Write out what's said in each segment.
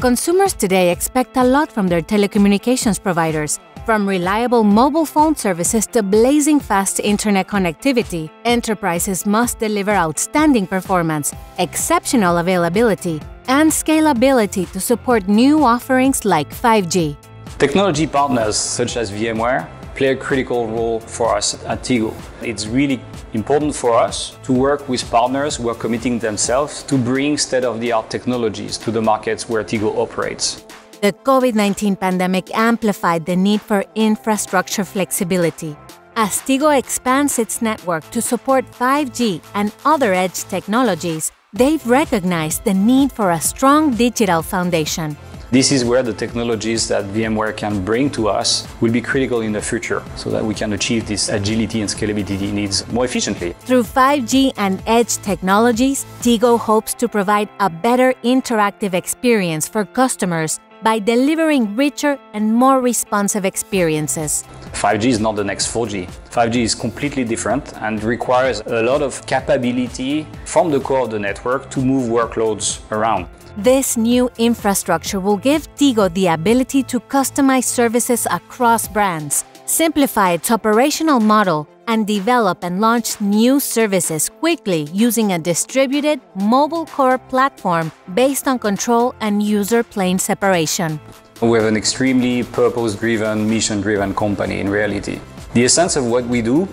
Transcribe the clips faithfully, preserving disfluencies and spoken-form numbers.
Consumers today expect a lot from their telecommunications providers, from reliable mobile phone services to blazing fast internet connectivity. Enterprises must deliver outstanding performance, exceptional availability, and scalability to support new offerings like five G. Technology partners such as VMware play a critical role for us at Tigo. It's really important for us to work with partners who are committing themselves to bring state-of-the-art technologies to the markets where Tigo operates. The COVID nineteen pandemic amplified the need for infrastructure flexibility. As Tigo expands its network to support five G and other edge technologies, they've recognized the need for a strong digital foundation. This is where the technologies that VMware can bring to us will be critical in the future so that we can achieve this agility and scalability needs more efficiently. Through five G and edge technologies, Tigo hopes to provide a better interactive experience for customers by delivering richer and more responsive experiences. five G is not the next four G. five G is completely different and requires a lot of capability from the core of the network to move workloads around. This new infrastructure will give Tigo the ability to customize services across brands, simplify its operational model, and develop and launch new services quickly using a distributed mobile core platform based on control and user plane separation. We have an extremely purpose-driven, mission-driven company in reality. The essence of what we do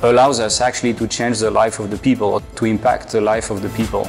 allows us actually to change the life of the people, to impact the life of the people.